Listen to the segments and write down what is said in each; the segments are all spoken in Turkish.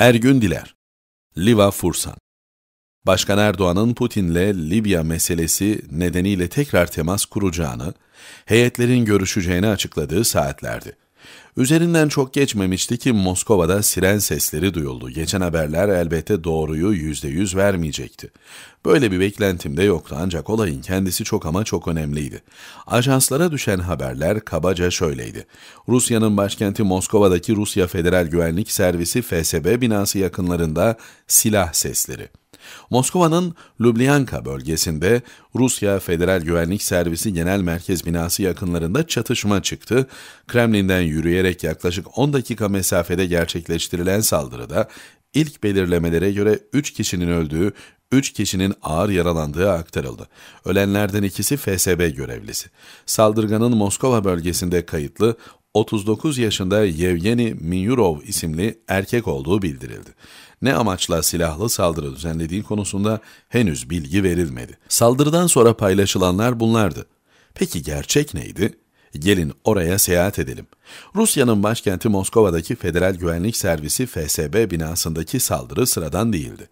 Ergün Diler, Liva Fursan. Başkan Erdoğan'ın Putin'le Libya meselesi nedeniyle tekrar temas kuracağını, heyetlerin görüşeceğini açıkladığı saatlerdi. Üzerinden çok geçmemişti ki Moskova'da siren sesleri duyuldu. Geçen haberler elbette doğruyu %100 vermeyecekti. Böyle bir beklentim de yoktu ancak olayın kendisi çok ama çok önemliydi. Ajanslara düşen haberler kabaca şöyleydi. Rusya'nın başkenti Moskova'daki Rusya Federal Güvenlik Servisi FSB binası yakınlarında silah sesleri. Moskova'nın Lubyanka bölgesinde Rusya Federal Güvenlik Servisi Genel Merkez binası yakınlarında çatışma çıktı. Kremlin'den yürüyerek yaklaşık 10 dakika mesafede gerçekleştirilen saldırıda ilk belirlemelere göre 3 kişinin öldüğü, 3 kişinin ağır yaralandığı aktarıldı. Ölenlerden ikisi FSB görevlisi. Saldırganın Moskova bölgesinde kayıtlı 39 yaşında Yevgeni Minyurov isimli erkek olduğu bildirildi. Ne amaçla silahlı saldırı düzenlediği konusunda henüz bilgi verilmedi. Saldırıdan sonra paylaşılanlar bunlardı. Peki gerçek neydi? Gelin oraya seyahat edelim. Rusya'nın başkenti Moskova'daki Federal Güvenlik Servisi FSB binasındaki saldırı sıradan değildi.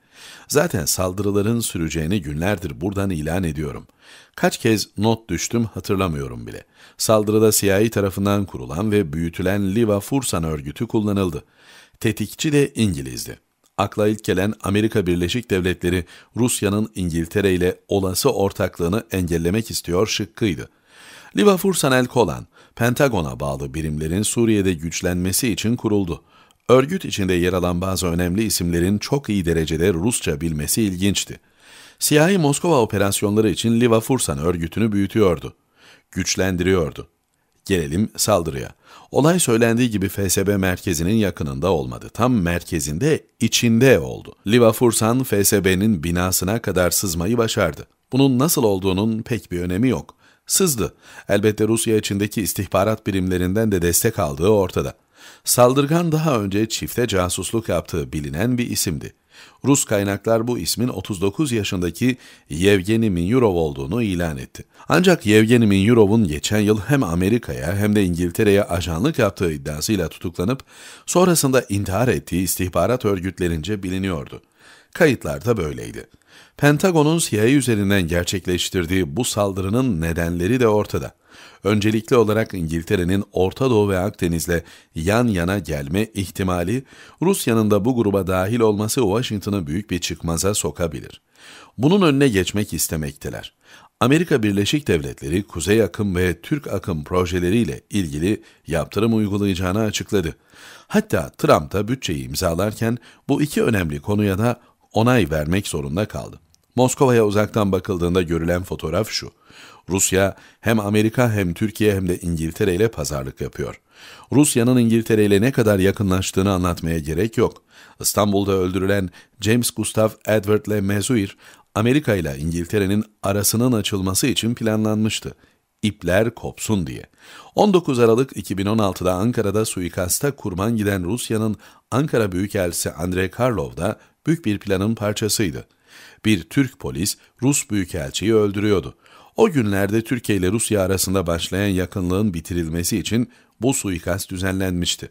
Zaten saldırıların süreceğini günlerdir buradan ilan ediyorum. Kaç kez not düştüm hatırlamıyorum bile. Saldırıda CIA tarafından kurulan ve büyütülen Liva Fursan örgütü kullanıldı. Tetikçi de İngilizdi. Akla ilk gelen Amerika Birleşik Devletleri Rusya'nın İngiltere ile olası ortaklığını engellemek istiyor şıkkıydı. Liva Fursan el-Kolan, Pentagon'a bağlı birimlerin Suriye'de güçlenmesi için kuruldu. Örgüt içinde yer alan bazı önemli isimlerin çok iyi derecede Rusça bilmesi ilginçti. CIA Moskova operasyonları için Liva Fursan örgütünü büyütüyordu, güçlendiriyordu. Gelelim saldırıya. Olay söylendiği gibi FSB merkezinin yakınında olmadı. Tam merkezinde, içinde oldu. Liva Fursan, FSB'nin binasına kadar sızmayı başardı. Bunun nasıl olduğunun pek bir önemi yok. Sızdı. Elbette Rusya içindeki istihbarat birimlerinden de destek aldığı ortada. Saldırgan daha önce çifte casusluk yaptığı bilinen bir isimdi. Rus kaynaklar bu ismin 39 yaşındaki Yevgeni Minyurov olduğunu ilan etti. Ancak Yevgeni Minyurov'un geçen yıl hem Amerika'ya hem de İngiltere'ye ajanlık yaptığı iddiasıyla tutuklanıp sonrasında intihar ettiği istihbarat örgütlerince biliniyordu. Kayıtlarda böyleydi. Pentagon'un CIA üzerinden gerçekleştirdiği bu saldırının nedenleri de ortada. Öncelikli olarak İngiltere'nin Orta Doğu ve Akdeniz'le yan yana gelme ihtimali, Rusya'nın da bu gruba dahil olması Washington'ı büyük bir çıkmaza sokabilir. Bunun önüne geçmek istemekteler. Amerika Birleşik Devletleri, Kuzey Akım ve Türk Akım projeleriyle ilgili yaptırım uygulayacağını açıkladı. Hatta Trump da bütçeyi imzalarken bu iki önemli konuya da onay vermek zorunda kaldı. Moskova'ya uzaktan bakıldığında görülen fotoğraf şu: Rusya hem Amerika hem Türkiye hem de İngiltere ile pazarlık yapıyor. Rusya'nın İngiltere ile ne kadar yakınlaştığını anlatmaya gerek yok. İstanbul'da öldürülen James Gustaf Edward Le Mesurier, Amerika ile İngiltere'nin arasının açılması için planlanmıştı. İpler kopsun diye. 19 Aralık 2016'da Ankara'da suikasta kurban giden Rusya'nın Ankara Büyükelçisi Andrei Karlov da büyük bir planın parçasıydı. Bir Türk polis Rus Büyükelçiyi öldürüyordu. O günlerde Türkiye ile Rusya arasında başlayan yakınlığın bitirilmesi için bu suikast düzenlenmişti.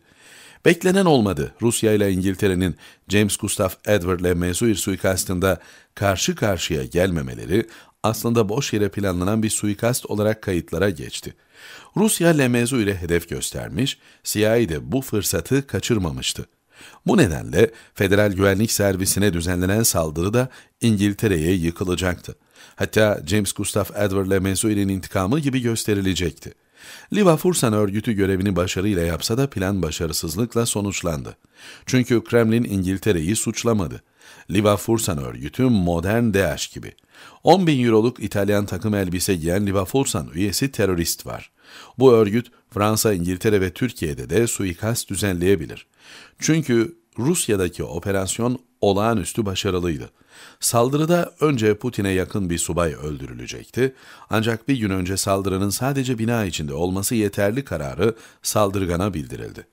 Beklenen olmadı. Rusya ile İngiltere'nin James Gustaf Edward Le Mesurier suikastında karşı karşıya gelmemeleri aslında boş yere planlanan bir suikast olarak kayıtlara geçti. Rusya Le Mesurier'e hedef göstermiş, CIA de bu fırsatı kaçırmamıştı. Bu nedenle Federal Güvenlik Servisi'ne düzenlenen saldırı da İngiltere'ye yıkılacaktı. Hatta James Gustaf Edward Le Mesurier'in intikamı gibi gösterilecekti. Liva Fursan örgütü görevini başarıyla yapsa da plan başarısızlıkla sonuçlandı. Çünkü Kremlin İngiltere'yi suçlamadı. Liva Fursan örgütü modern DAEŞ gibi. 10.000 euroluk İtalyan takım elbise giyen Liva Fursan üyesi terörist var. Bu örgüt Fransa, İngiltere ve Türkiye'de de suikast düzenleyebilir. Çünkü Rusya'daki operasyon olağanüstü başarılıydı. Saldırıda önce Putin'e yakın bir subay öldürülecekti. Ancak bir gün önce saldırının sadece bina içinde olması yeterli kararı saldırgana bildirildi.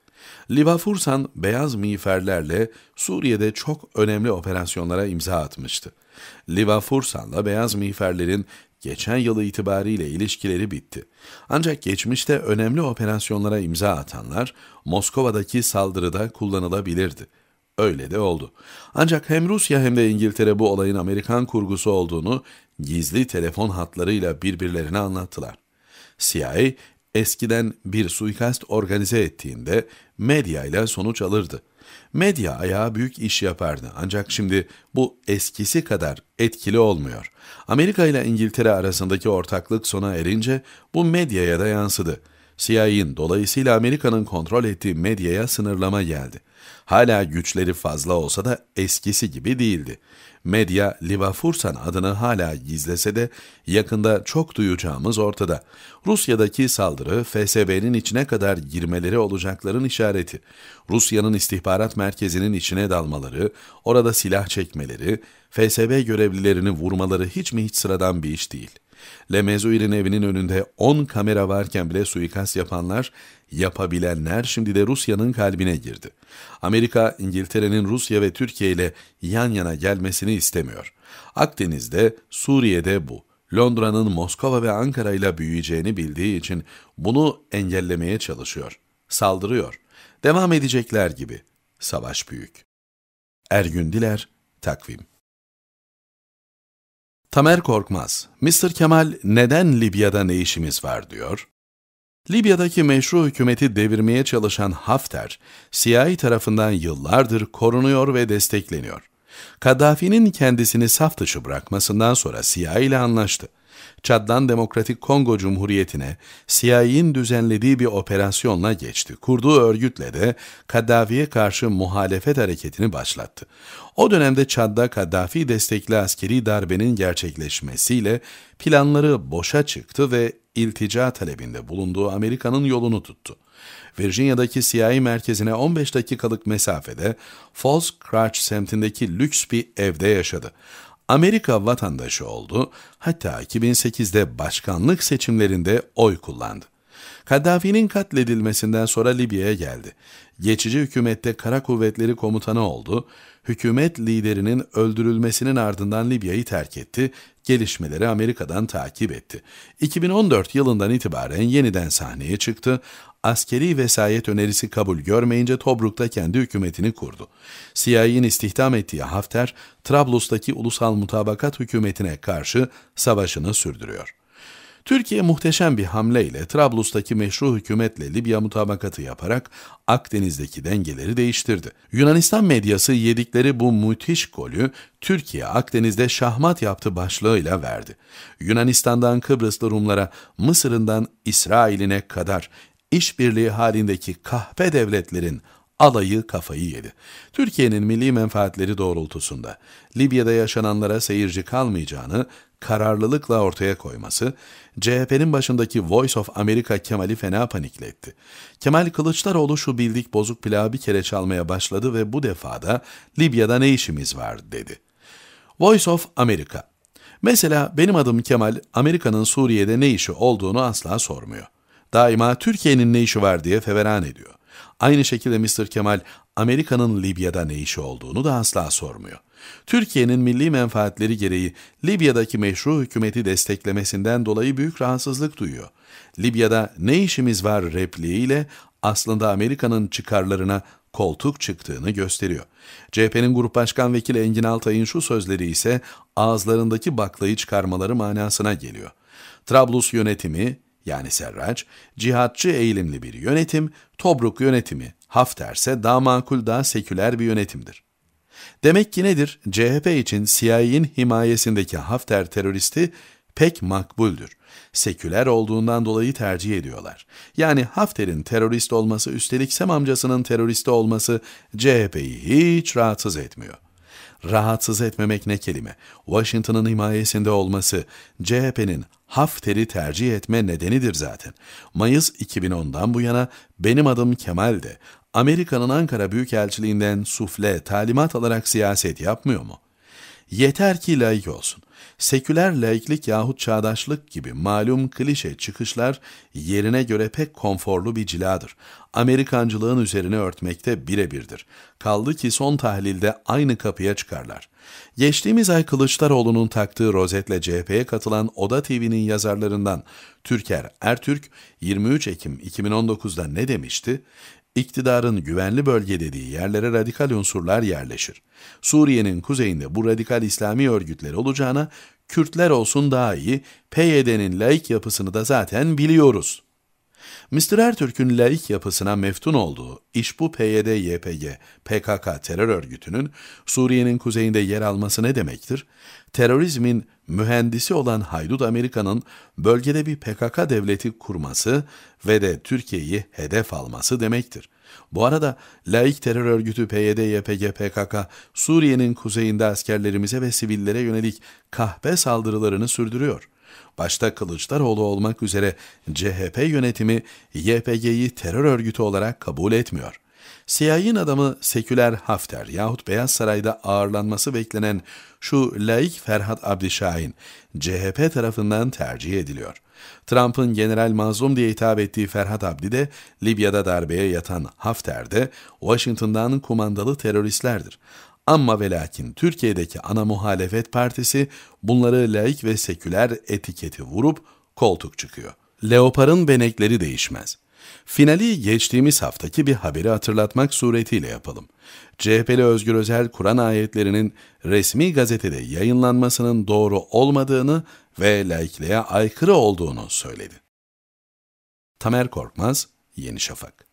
Liva Fursan beyaz miğferlerle Suriye'de çok önemli operasyonlara imza atmıştı. Liva Fursan'la beyaz miğferlerin geçen yılı itibariyle ilişkileri bitti. Ancak geçmişte önemli operasyonlara imza atanlar Moskova'daki saldırıda kullanılabilirdi. Öyle de oldu. Ancak hem Rusya hem de İngiltere bu olayın Amerikan kurgusu olduğunu gizli telefon hatlarıyla birbirlerine anlattılar. CIA eskiden bir suikast organize ettiğinde medyayla sonuç alırdı. Medya ayağı büyük iş yapardı ancak şimdi bu eskisi kadar etkili olmuyor. Amerika ile İngiltere arasındaki ortaklık sona erince bu medyaya da yansıdı. CIA'nin dolayısıyla Amerika'nın kontrol ettiği medyaya sınırlama geldi. Hala güçleri fazla olsa da eskisi gibi değildi. Medya Liva Fursan adını hala gizlese de yakında çok duyacağımız ortada. Rusya'daki saldırı FSB'nin içine kadar girmeleri olacakların işareti. Rusya'nın istihbarat merkezinin içine dalmaları, orada silah çekmeleri, FSB görevlilerini vurmaları hiç mi hiç sıradan bir iş değil. Le Mesurier'in evinin önünde 10 kamera varken bile suikast yapanlar, yapabilenler şimdi de Rusya'nın kalbine girdi. Amerika, İngiltere'nin Rusya ve Türkiye ile yan yana gelmesini istemiyor. Akdeniz'de, Suriye'de bu. Londra'nın Moskova ve Ankara ile büyüyeceğini bildiği için bunu engellemeye çalışıyor. Saldırıyor. Devam edecekler gibi. Savaş büyük. Ergün Diler, Takvim. Tamer Korkmaz, Mr. Kemal neden Libya'da ne işimiz var diyor? Libya'daki meşru hükümeti devirmeye çalışan Hafter, CIA tarafından yıllardır korunuyor ve destekleniyor. Kaddafi'nin kendisini saf dışı bırakmasından sonra CIA ile anlaştı. Chad'dan Demokratik Kongo Cumhuriyeti'ne CIA'nin düzenlediği bir operasyonla geçti. Kurduğu örgütle de Kaddafi'ye karşı muhalefet hareketini başlattı. O dönemde Chad'da Kaddafi destekli askeri darbenin gerçekleşmesiyle planları boşa çıktı ve iltica talebinde bulunduğu Amerika'nın yolunu tuttu. Virginia'daki CIA merkezine 15 dakikalık mesafede Falls Church semtindeki lüks bir evde yaşadı. Amerika vatandaşı oldu, hatta 2008'de başkanlık seçimlerinde oy kullandı. Kaddafi'nin katledilmesinden sonra Libya'ya geldi. Geçici hükümette kara kuvvetleri komutanı oldu, hükümet liderinin öldürülmesinin ardından Libya'yı terk etti, gelişmeleri Amerika'dan takip etti. 2014 yılından itibaren yeniden sahneye çıktı, askeri vesayet önerisi kabul görmeyince Tobruk'ta kendi hükümetini kurdu. CIA'nin istihdam ettiği Hafter, Trablus'taki ulusal mutabakat hükümetine karşı savaşını sürdürüyor. Türkiye muhteşem bir hamleyle Trablus'taki meşru hükümetle Libya mutabakatı yaparak Akdeniz'deki dengeleri değiştirdi. Yunanistan medyası yedikleri bu müthiş golü Türkiye Akdeniz'de şahmat yaptı başlığıyla verdi. Yunanistan'dan Kıbrıslı Rumlara, Mısır'ından İsrail'ine kadar işbirliği halindeki kahpe devletlerin alayı kafayı yedi. Türkiye'nin milli menfaatleri doğrultusunda Libya'da yaşananlara seyirci kalmayacağını kararlılıkla ortaya koyması, CHP'nin başındaki Voice of America Kemal'i fena panikletti. Kemal Kılıçdaroğlu şu bildik bozuk plağı bir kere çalmaya başladı ve bu defada Libya'da ne işimiz var dedi. Voice of America. Mesela benim adım Kemal, Amerika'nın Suriye'de ne işi olduğunu asla sormuyor. Daima Türkiye'nin ne işi var diye feveran ediyor. Aynı şekilde Mr. Kemal, Amerika'nın Libya'da ne işi olduğunu da asla sormuyor. Türkiye'nin milli menfaatleri gereği Libya'daki meşru hükümeti desteklemesinden dolayı büyük rahatsızlık duyuyor. Libya'da ne işimiz var repliğiyle aslında Amerika'nın çıkarlarına koltuk çıktığını gösteriyor. CHP'nin Grup Başkan Vekili Engin Altay'ın şu sözleri ise ağızlarındaki baklayı çıkarmaları manasına geliyor. Trablus yönetimi, yani Serraç, cihatçı eğilimli bir yönetim, Tobruk yönetimi, Hafter ise daha makul, daha seküler bir yönetimdir. Demek ki nedir? CHP için CIA'nin himayesindeki Hafter teröristi pek makbuldür. Seküler olduğundan dolayı tercih ediyorlar. Yani Hafter'in terörist olması, üstelik Sem amcasının teröristi olması CHP'yi hiç rahatsız etmiyor. Rahatsız etmemek ne kelime? Washington'ın himayesinde olması CHP'nin Hafter'i tercih etme nedenidir zaten. Mayıs 2010'dan bu yana benim adım Kemal de Amerika'nın Ankara Büyükelçiliğinden sufle, talimat alarak siyaset yapmıyor mu? Yeter ki laik olsun. Seküler laiklik yahut çağdaşlık gibi malum klişe çıkışlar yerine göre pek konforlu bir ciladır. Amerikancılığın üzerine örtmekte birebirdir. Kaldı ki son tahlilde aynı kapıya çıkarlar. Geçtiğimiz ay Kılıçdaroğlu'nun taktığı rozetle CHP'ye katılan Oda TV'nin yazarlarından Türker Ertürk 23 Ekim 2019'da ne demişti? İktidarın güvenli bölge dediği yerlere radikal unsurlar yerleşir. Suriye'nin kuzeyinde bu radikal İslami örgütleri olacağına Kürtler olsun daha iyi, PYD'nin laik yapısını da zaten biliyoruz. Mr. Ertürk'ün laik yapısına meftun olduğu İşbu PYD-YPG, PKK terör örgütünün Suriye'nin kuzeyinde yer alması ne demektir? Terörizmin mühendisi olan haydut Amerika'nın bölgede bir PKK devleti kurması ve de Türkiye'yi hedef alması demektir. Bu arada laik terör örgütü PYD-YPG-PKK, Suriye'nin kuzeyinde askerlerimize ve sivillere yönelik kahpe saldırılarını sürdürüyor. Başta Kılıçdaroğlu olmak üzere CHP yönetimi YPG'yi terör örgütü olarak kabul etmiyor. CIA'nin adamı seküler Hafter yahut Beyaz Saray'da ağırlanması beklenen şu laik Ferhat Abdişahin, CHP tarafından tercih ediliyor. Trump'ın general mazlum diye hitap ettiği Ferhat Abdi de Libya'da darbeye yatan Hafter de Washington'dan kumandalı teröristlerdir. Amma ve lakin Türkiye'deki ana muhalefet partisi bunları laik ve seküler etiketi vurup koltuk çıkıyor. Leopar'ın benekleri değişmez. Finali geçtiğimiz haftaki bir haberi hatırlatmak suretiyle yapalım. CHP'li Özgür Özel, Kur'an ayetlerinin resmi gazetede yayınlanmasının doğru olmadığını ve laikliğe aykırı olduğunu söyledi. Tamer Korkmaz, Yeni Şafak.